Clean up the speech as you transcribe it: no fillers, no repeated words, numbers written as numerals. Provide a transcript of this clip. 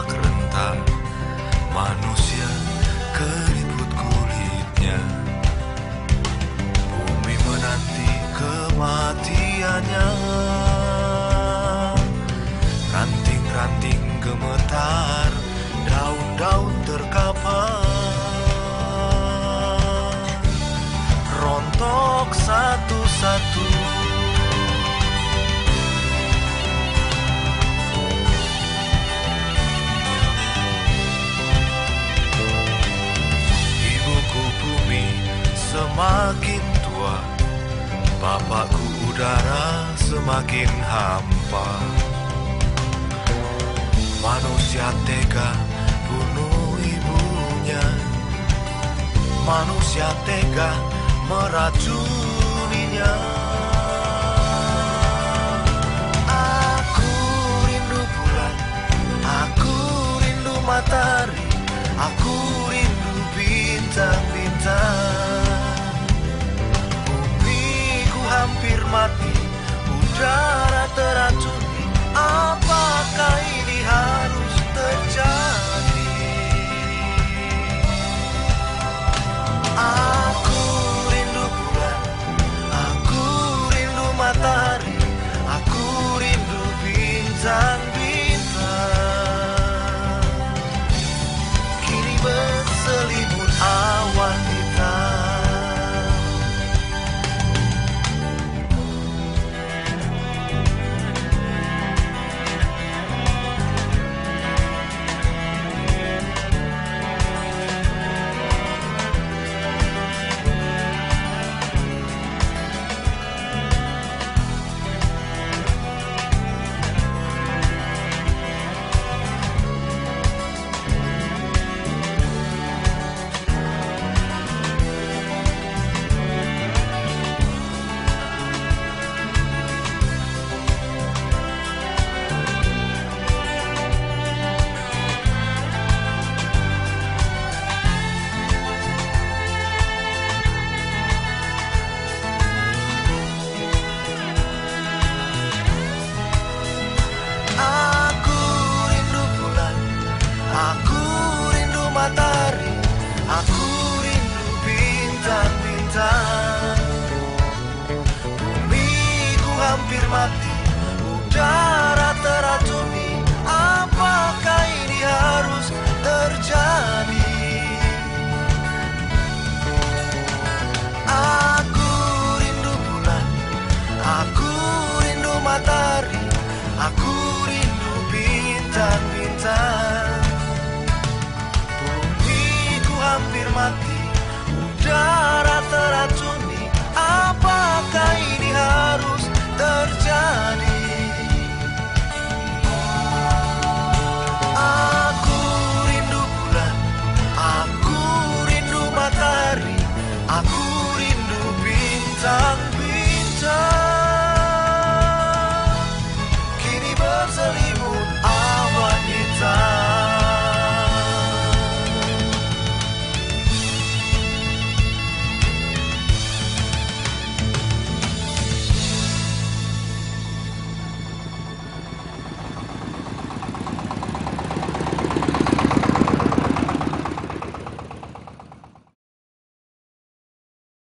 tampak rentan, manusia keriput kulitnya. Bumi menanti kematiannya. Ranting-ranting gemetar, daun-daun terkapar, rontok satu-satu. Ibuku bumi semakin tua, bapakku udara semakin hampa. Manusia tega bunuh ibunya, manusia tega meracuninya. Aku rindu bulan, aku rindu matahari, aku rindu bintang-bintang.